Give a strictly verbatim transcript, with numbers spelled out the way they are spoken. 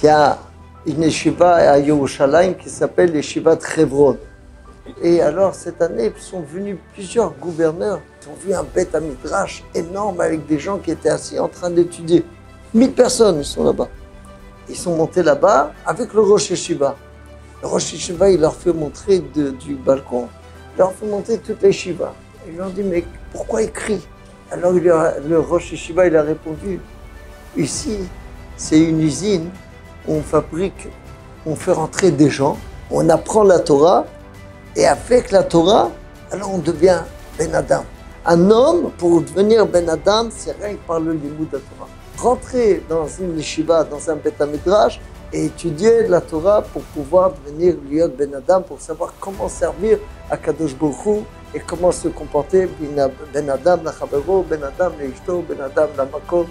Il y a une yeshiva à Yerushalayim qui s'appelle Yéchiva de Hebron. Et alors, cette année, sont venus plusieurs gouverneurs qui ont vu un Beit Midrash énorme avec des gens qui étaient assis en train d'étudier. mille personnes, ils sont là-bas. Ils sont montés là-bas avec le Roch yéchiva. Le Roch yéchiva, il leur fait montrer de, du balcon, il leur fait montrer toute les yeshivas. Ils leur ont dit, mais pourquoi ils crient? Alors il a, le Roch yéchiva, il a répondu, ici, c'est une usine où on fabrique, on fait rentrer des gens, on apprend la Torah, et avec la Torah, alors on devient Ben Adam. Un homme, pour devenir Ben Adam, c'est rien que par le limoud de la Torah. Rentrer dans une yeshiva, dans un Beit Midrash et étudier la Torah pour pouvoir devenir Liot Ben Adam, pour savoir comment servir à Kadosh Baroukh Hou et comment se comporter Ben Adam la Chavero, Ben Adam la Ishto, Ben Adam la Makom.